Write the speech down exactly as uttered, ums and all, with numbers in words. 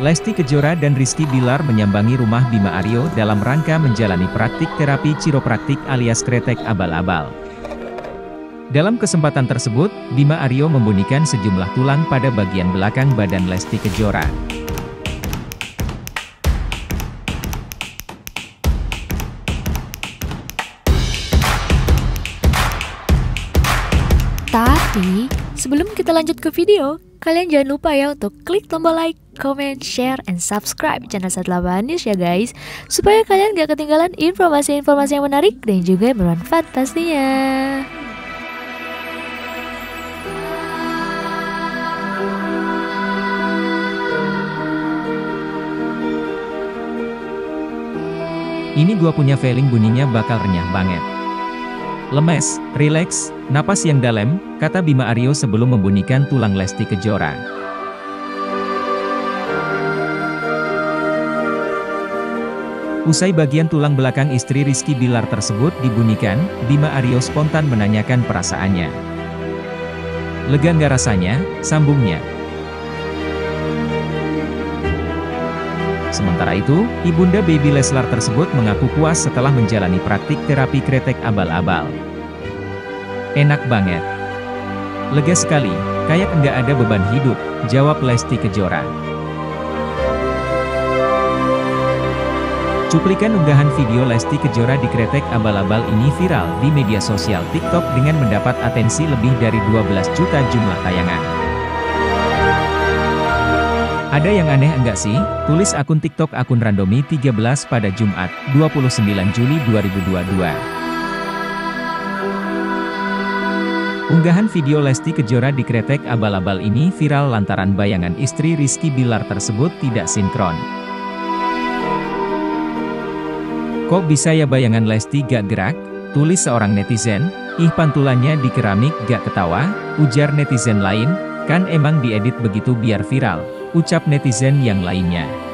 Lesti Kejora dan Rizky Billar menyambangi rumah Bima Aryo dalam rangka menjalani praktik terapi chiropraktik alias kretek abal-abal. Dalam kesempatan tersebut, Bima Aryo membunikan sejumlah tulang pada bagian belakang badan Lesti Kejora. Tapi, sebelum kita lanjut ke video, kalian jangan lupa ya untuk klik tombol like, comment, share, and subscribe channel satu delapan news ya guys, supaya kalian gak ketinggalan informasi-informasi yang menarik dan juga bermanfaat pastinya. Ini gua punya feeling bunyinya bakal renyah banget. Lemes, rileks, napas yang dalam, kata Bima Aryo sebelum membunikan tulang Lesti Kejora. Usai bagian tulang belakang istri Rizky Billar tersebut dibunikan, Bima Aryo spontan menanyakan perasaannya. Lega nggak rasanya, sambungnya. Sementara itu, ibunda baby Leslar tersebut mengaku puas setelah menjalani praktik terapi kretek abal-abal. Enak banget. Lega sekali, kayak enggak ada beban hidup, jawab Lesti Kejora. Cuplikan unggahan video Lesti Kejora di kretek abal-abal ini viral di media sosial TikTok dengan mendapat atensi lebih dari dua belas juta jumlah tayangan. Ada yang aneh enggak sih? Tulis akun TikTok akun randomi tiga belas pada Jumat, dua puluh sembilan Juli dua ribu dua puluh dua. Unggahan video Lesti Kejora di kretek abal-abal ini viral lantaran bayangan istri Rizky Billar tersebut tidak sinkron. Kok bisa ya bayangan Lesti gak gerak? Tulis seorang netizen. Ih, pantulannya di keramik gak ketawa, ujar netizen lain. Kan emang diedit begitu biar viral, ucap netizen yang lainnya.